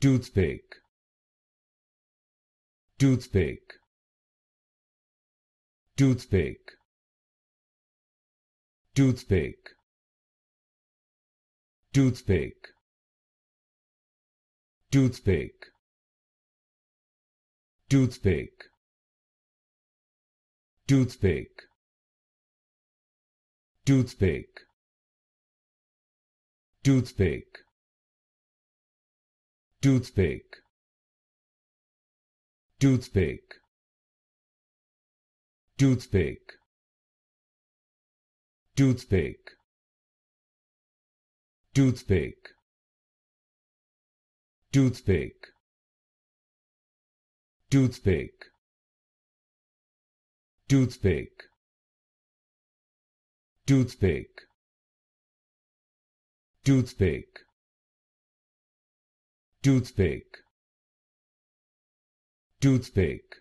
Toothpick, toothpick, toothpick, toothpick, toothpick, toothpick, toothpick, toothpick, toothpick, toothpick, toothpick, toothpick, toothpick, toothpick, toothpick, toothpick, toothpick, toothpick, toothpick, toothpick, toothpick, toothpick,